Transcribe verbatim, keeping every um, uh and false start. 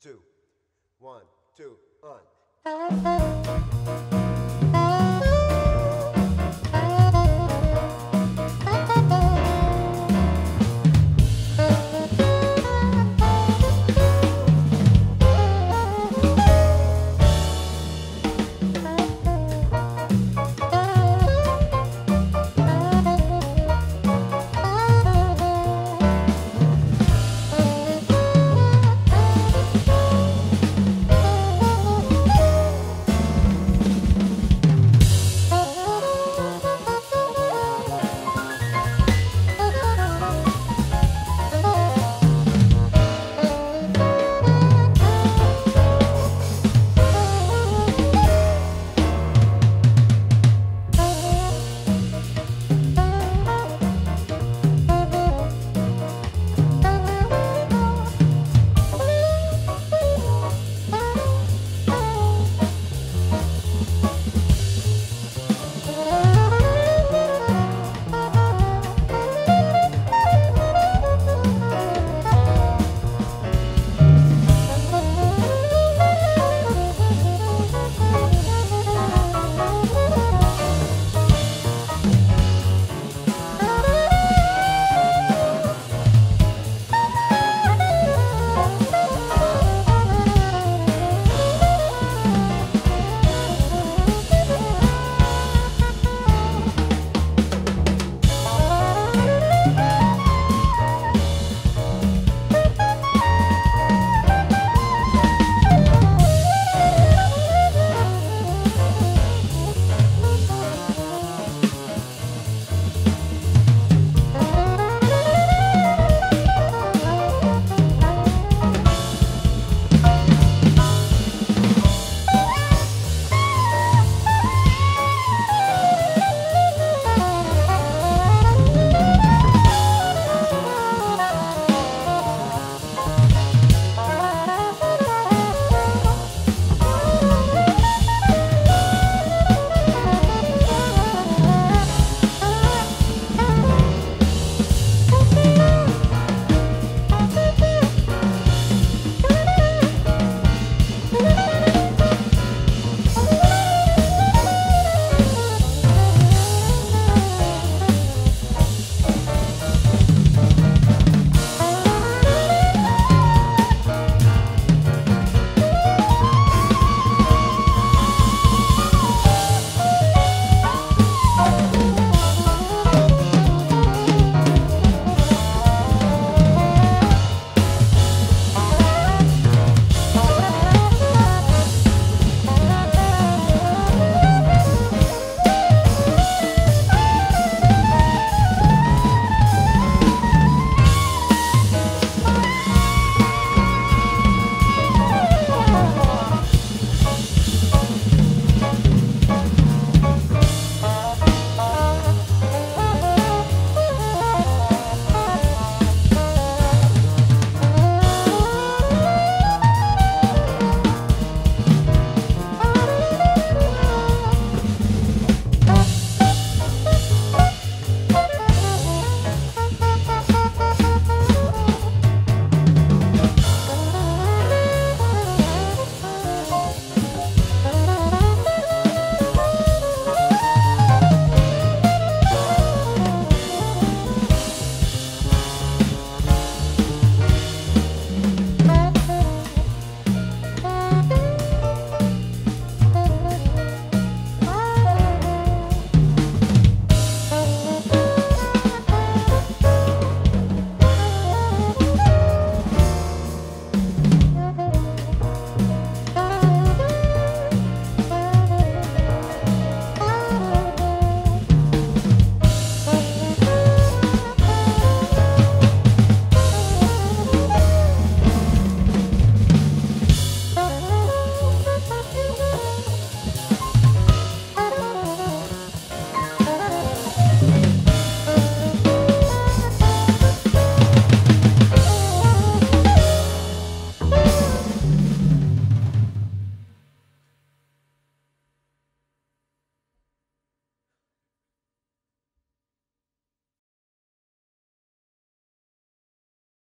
two, one, two, on.